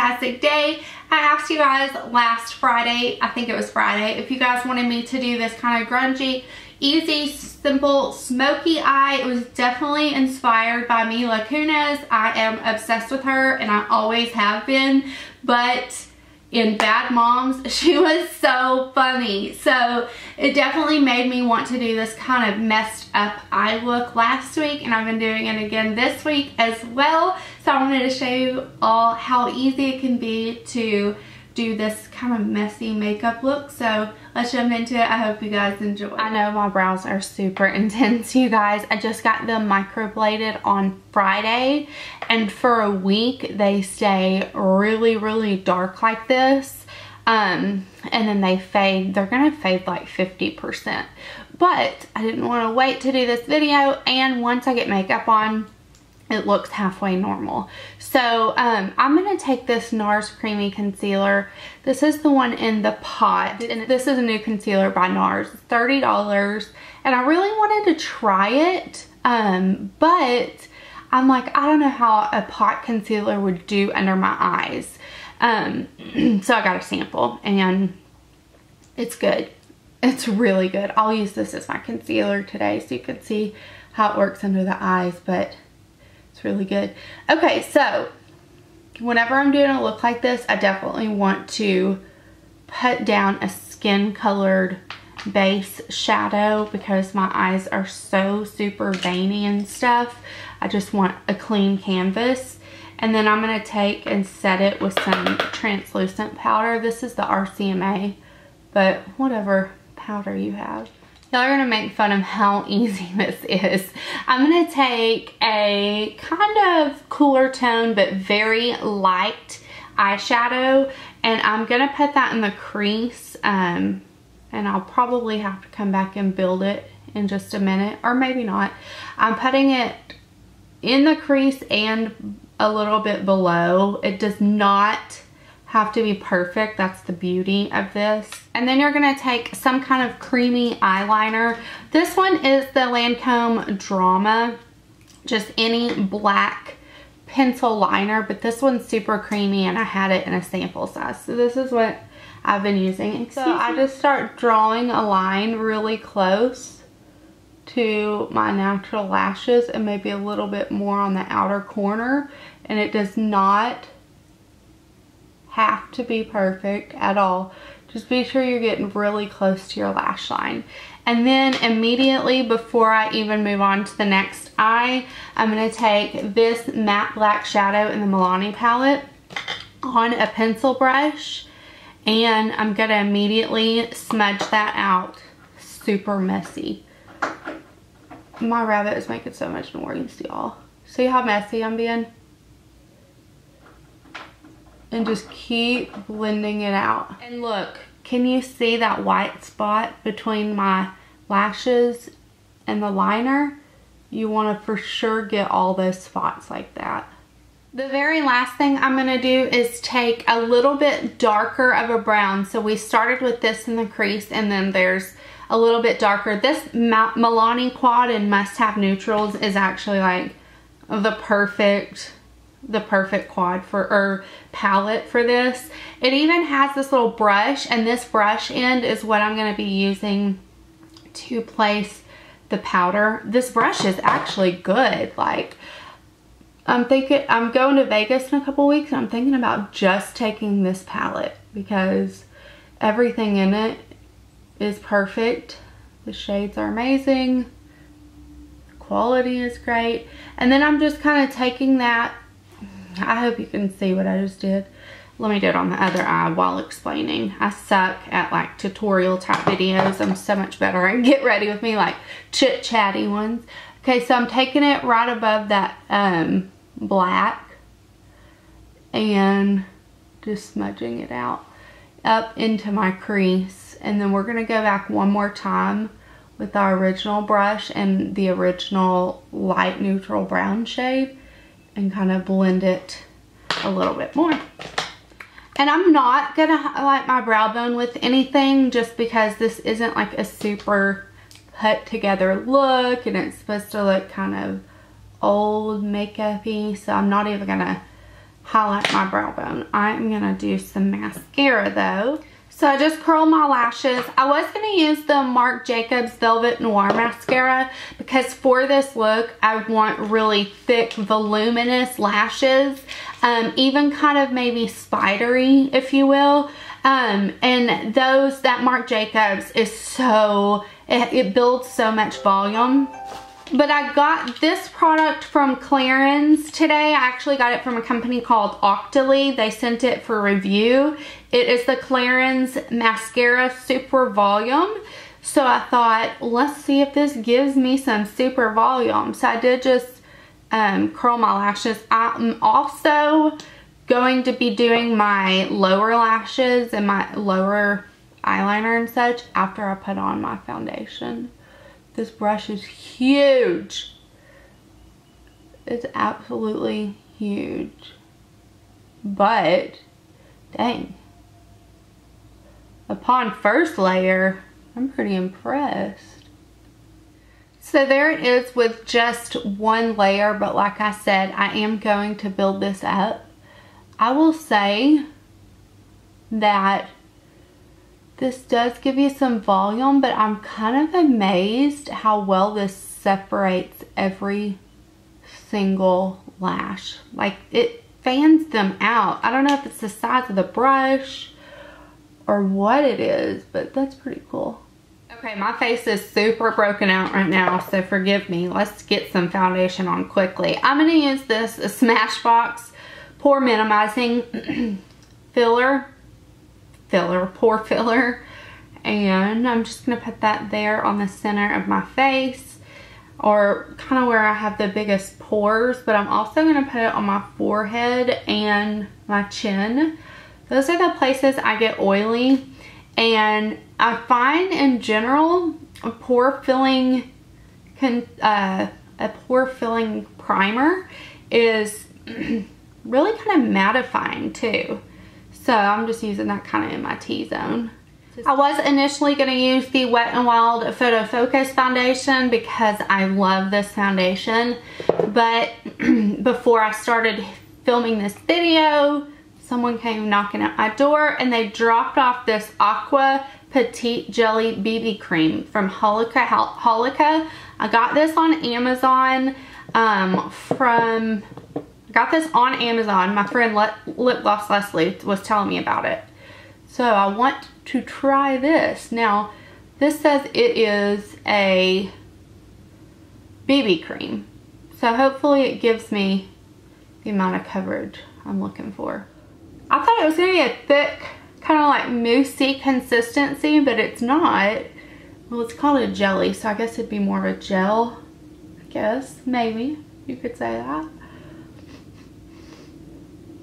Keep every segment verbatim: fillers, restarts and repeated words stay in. fantastic day. I asked you guys last Friday, I think it was Friday, if you guys wanted me to do this kind of grungy, easy, simple, smoky eye. It was definitely inspired by Mila Kunis. I am obsessed with her and I always have been, but in Bad Moms, she was so funny. So it definitely made me want to do this kind of messed up eye look last week, and I've been doing it again this week as well. So I wanted to show you all how easy it can be to do this kind of messy makeup look. So let's jump into it. I hope you guys enjoy. I know my brows are super intense, you guys. I just got them microbladed on Friday, and for a week they stay really really dark like this, um and then they fade. They're gonna fade like fifty percent, but I didn't want to wait to do this video, and once I get makeup on it looks halfway normal. So um, I'm gonna take this NARS Creamy Concealer. This is the one in the pot, and this is a new concealer by NARS. It's thirty dollars, and I really wanted to try it, um, but I'm like, I don't know how a pot concealer would do under my eyes. Um, so I got a sample, and it's good. It's really good. I'll use this as my concealer today so you can see how it works under the eyes, but really good. Okay, so whenever I'm doing a look like this, I definitely want to put down a skin colored base shadow because my eyes are so super veiny and stuff. I just want a clean canvas. And then I'm going to take and set it with some translucent powder. This is the R C M A, but whatever powder you have. Y'all are gonna make fun of how easy this is. I'm gonna take a kind of cooler tone but very light eyeshadow, and I'm gonna put that in the crease, um, and I'll probably have to come back and build it in just a minute, or maybe not. I'm putting it in the crease and a little bit below. It does not have to be perfect. That's the beauty of this. And then you're gonna take some kind of creamy eyeliner. This one is the Lancome Drama, just any black pencil liner, but this one's super creamy and I had it in a sample size. So this is what I've been using. Excuse so me. I just start drawing a line really close to my natural lashes and maybe a little bit more on the outer corner, and it does not have to be perfect at all. Just be sure you're getting really close to your lash line. And then immediately before I even move on to the next eye, I'm going to take this matte black shadow in the Milani palette on a pencil brush, and I'm going to immediately smudge that out. Super messy. My rabbit is making so much noise, y'all. See how messy I'm being? And just keep blending it out. And look, can you see that white spot between my lashes and the liner? You want to for sure get all those spots like that. The very last thing I'm going to do is take a little bit darker of a brown. So we started with this in the crease, and then there's a little bit darker. This Milani Quad and Must Have Neutrals is actually like the perfect the perfect quad for or palette for this. It even has this little brush, and this brush end is what I'm going to be using to place the powder. This brush is actually good. Like, I'm thinking, I'm going to Vegas in a couple weeks, and I'm thinking about just taking this palette because everything in it is perfect. The shades are amazing. The quality is great. And then I'm just kind of taking that. I hope you can see what I just did. Let me do it on the other eye while explaining. I suck at like tutorial type videos. I'm so much better at get ready with me like chit chatty ones. Okay, so I'm taking it right above that um, black and just smudging it out up into my crease. And then we're gonna go back one more time with our original brush and the original light neutral brown shade, and kind of blend it a little bit more. And I'm not gonna highlight my brow bone with anything just because this isn't like a super put together look, and it's supposed to look kind of old makeup-y, so I'm not even gonna highlight my brow bone. I am going to do some mascara though. So I just curled my lashes. I was going to use the Marc Jacobs Velvet Noir Mascara because for this look, I want really thick, voluminous lashes. Um, even kind of maybe spidery, if you will. Um, and those, that Marc Jacobs is so, it, it builds so much volume. But I got this product from Clarins today. I actually got it from a company called Octoly. They sent it for review. It is the Clarins Mascara Super Volume. So I thought, let's see if this gives me some super volume. So I did just um, curl my lashes. I'm also going to be doing my lower lashes and my lower eyeliner and such after I put on my foundation. This brush is huge. It's absolutely huge. But, dang. Upon first layer, I'm pretty impressed. So there it is with just one layer. But like I said, I am going to build this up. I will say that this does give you some volume, but I'm kind of amazed how well this separates every single lash. Like, it fans them out. I don't know if it's the size of the brush or what it is, but that's pretty cool. Okay, my face is super broken out right now, so forgive me. Let's get some foundation on quickly. I'm gonna use this Smashbox Pore Minimizing Filler. filler, pore filler, and I'm just going to put that there on the center of my face, or kind of where I have the biggest pores, but I'm also going to put it on my forehead and my chin. Those are the places I get oily, and I find in general a pore filling, con uh, a pore filling primer is really kind of mattifying too. So I'm just using that kind of in my T-zone. I was initially going to use the Wet n Wild Photo Focus foundation because I love this foundation. But before I started filming this video, someone came knocking at my door and they dropped off this Aqua Petite Jelly B B Cream from Holika. Holika. I got this on Amazon um, from... got this on Amazon. My friend Lip Gloss Leslie was telling me about it. So I want to try this. Now, this says it is a B B cream. So hopefully it gives me the amount of coverage I'm looking for. I thought it was going to be a thick, kind of like moussey consistency, but it's not. Well, it's called a jelly, so I guess it'd be more of a gel. I guess, maybe, you could say that.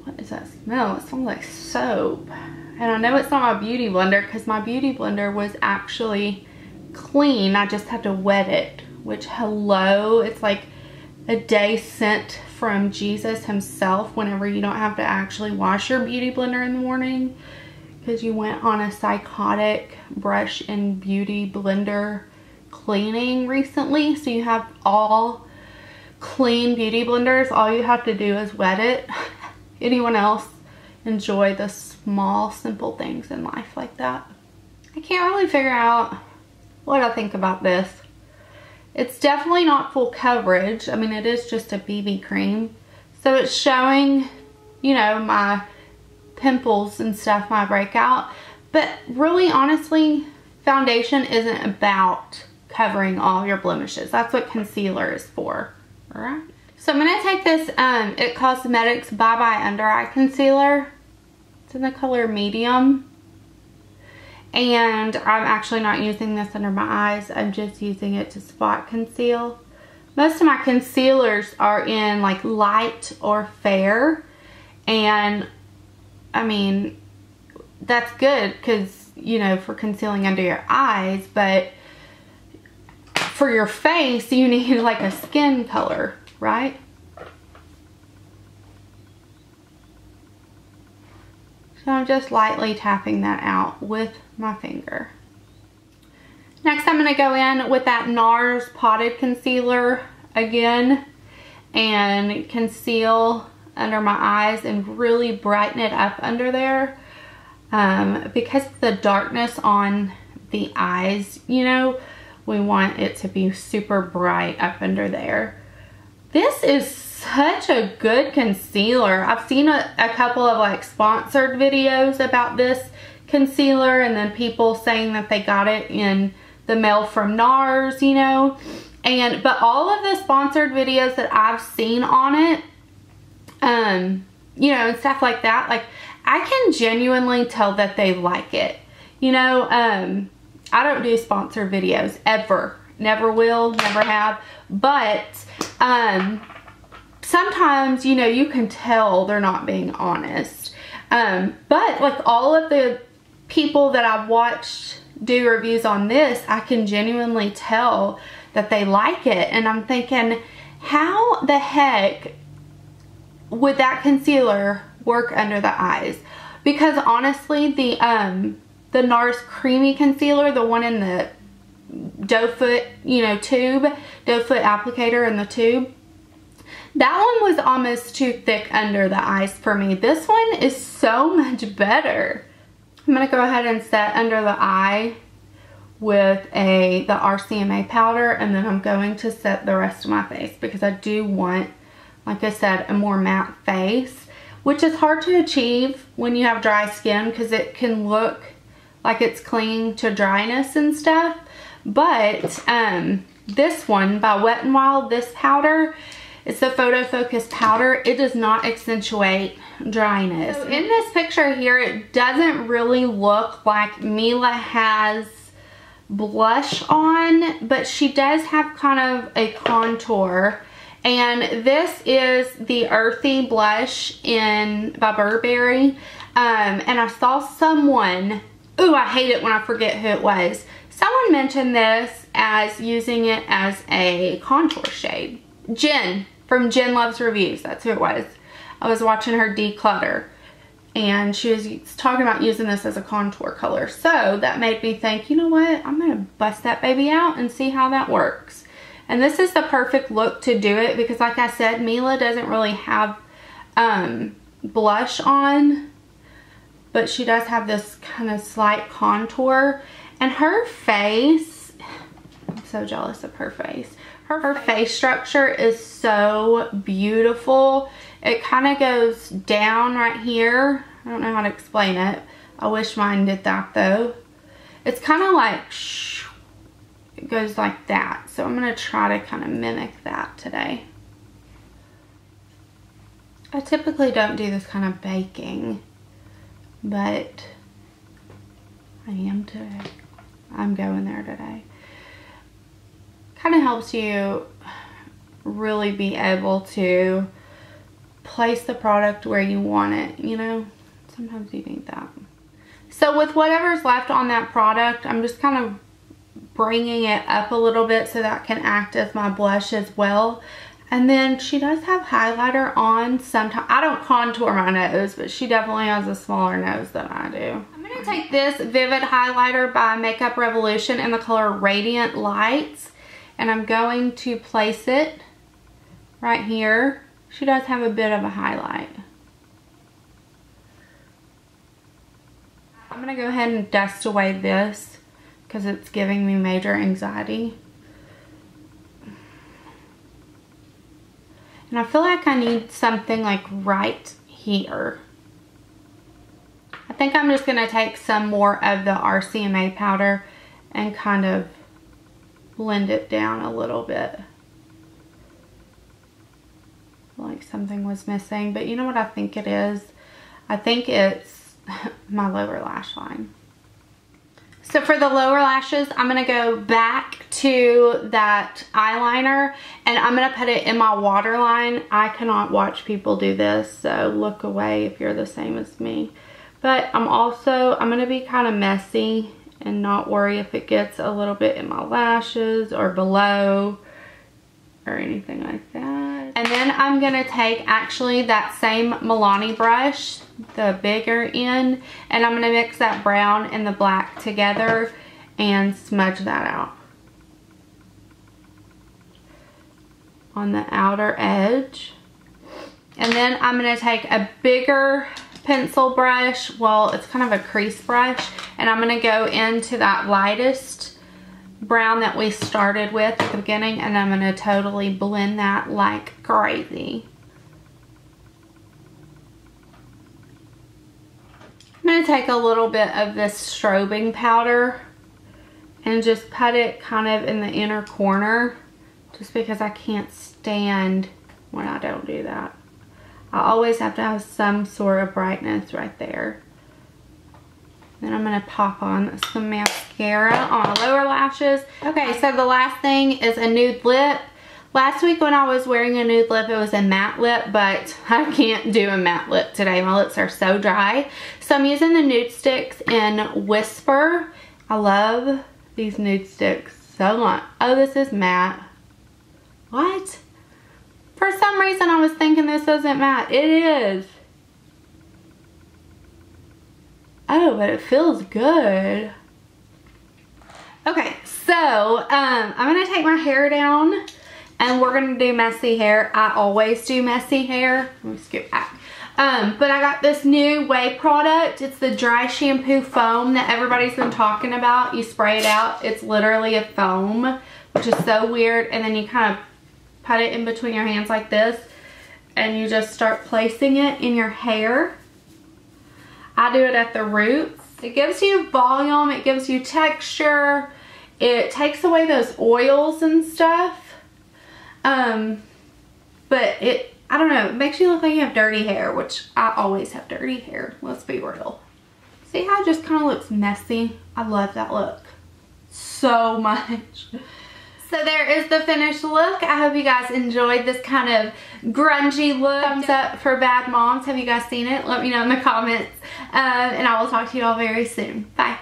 What is that smell? It smells like soap. And I know it's not my beauty blender because my beauty blender was actually clean. I just had to wet it, which, hello, it's like a day sent from Jesus himself whenever you don't have to actually wash your beauty blender in the morning because you went on a psychotic brush and beauty blender cleaning recently. So you have all clean beauty blenders. All you have to do is wet it. Anyone else enjoy the small, simple things in life like that? I can't really figure out what I think about this. It's definitely not full coverage. I mean, it is just a B B cream. So it's showing, you know, my pimples and stuff, my breakout. But really, honestly, foundation isn't about covering all your blemishes. That's what concealer is for, right? So I'm going to take this um, It Cosmetics Bye Bye Under Eye Concealer. It's in the color medium. And I'm actually not using this under my eyes. I'm just using it to spot conceal. Most of my concealers are in like light or fair. And I mean, that's good because, you know, for concealing under your eyes. But for your face, you need like a skin color, right? So I'm just lightly tapping that out with my finger. Next, I'm going to go in with that NARS Potted Concealer again and conceal under my eyes and really brighten it up under there. Um, because of the darkness on the eyes, you know, we want it to be super bright up under there. This is such a good concealer. I've seen a, a couple of like sponsored videos about this concealer, and then people saying that they got it in the mail from NARS, you know. And but all of the sponsored videos that I've seen on it, um, you know, and stuff like that, like I can genuinely tell that they like it. You know, um, I don't do sponsored videos ever. Never will, never have. But um, sometimes, you know, you can tell they're not being honest. Um, but like all of the people that I've watched do reviews on this, I can genuinely tell that they like it. And I'm thinking, how the heck would that concealer work under the eyes? Because honestly, the um the NARS creamy concealer, the one in the doe foot, you know, tube, doe foot applicator in the tube, that one was almost too thick under the eyes for me. This one is so much better. I'm gonna go ahead and set under the eye with a the R C M A powder, and then I'm going to set the rest of my face, because I do want, like I said, a more matte face, which is hard to achieve when you have dry skin, because it can look like it's clinging to dryness and stuff. But um, this one by Wet n Wild, this powder, it's the Photo Focus powder. It does not accentuate dryness. So in this picture here, it doesn't really look like Mila has blush on, but she does have kind of a contour. And this is the Earthy Blush in by Burberry. Um, and I saw someone, ooh, I hate it when I forget who it was. Someone mentioned this as using it as a contour shade. Jen, from Jen Loves Reviews, that's who it was. I was watching her declutter, and she was talking about using this as a contour color. So that made me think, you know what, I'm going to bust that baby out and see how that works. And this is the perfect look to do it, because like I said, Mila doesn't really have um, blush on, but she does have this kind of slight contour. And her face, I'm so jealous of her face. Her, her face structure is so beautiful. It kind of goes down right here. I don't know how to explain it. I wish mine did that though. It's kind of like shh. It goes like that. So I'm going to try to kind of mimic that today. I typically don't do this kind of baking, but I am today. I'm going there today. Kind of helps you really be able to place the product where you want it, you know? Sometimes you need that. So with whatever's left on that product, I'm just kind of bringing it up a little bit so that can act as my blush as well. And then she does have highlighter on sometimes. I don't contour my nose, but she definitely has a smaller nose than I do. I'm going to take this Vivid Highlighter by Makeup Revolution in the color Radiant Lights, and I'm going to place it right here. She does have a bit of a highlight. I'm going to go ahead and dust Ouai this, because it's giving me major anxiety. And I feel like I need something like right here. I think I'm just going to take some more of the R C M A powder and kind of blend it down a little bit. Like something was missing, but you know what I think it is? I think it's my lower lash line. So for the lower lashes, I'm going to go back to that eyeliner, and I'm going to put it in my waterline. I cannot watch people do this, so look Ouai if you're the same as me. But I'm also, I'm going to be kind of messy and not worry if it gets a little bit in my lashes or below or anything like that. And then I'm going to take actually that same Milani brush, the bigger end, and I'm going to mix that brown and the black together and smudge that out on the outer edge. And then I'm going to take a bigger pencil brush. Well, it's kind of a crease brush. And I'm going to go into that lightest brown that we started with at the beginning. And I'm going to totally blend that like crazy. I'm going to take a little bit of this strobing powder and just put it kind of in the inner corner, just because I can't stand when I don't do that. I always have to have some sort of brightness right there. Then I'm going to pop on some mascara on my lower lashes. Okay, so the last thing is a nude lip. Last week when I was wearing a nude lip, it was a matte lip, but I can't do a matte lip today. My lips are so dry. So I'm using the Nude Stix in Whisper. I love these Nude Stix so much. Oh, this is matte. What? For some reason, I was thinking this isn't matte. It is. Oh, but it feels good. Okay, so um, I'm going to take my hair down. And we're going to do messy hair. I always do messy hair. Let me skip back. Um, but I got this new Ouai product. It's the dry shampoo foam that everybody's been talking about. You spray it out. It's literally a foam, which is so weird. And then you kind of put it in between your hands like this. And you just start placing it in your hair. I do it at the roots. It gives you volume. It gives you texture. It takes away those oils and stuff. Um, but it, I don't know, it makes you look like you have dirty hair, which I always have dirty hair. Let's be real. See how it just kind of looks messy? I love that look so much. So there is the finished look. I hope you guys enjoyed this kind of grungy look. Thumbs up for Bad Moms. Have you guys seen it? Let me know in the comments. Um, and I will talk to you all very soon. Bye.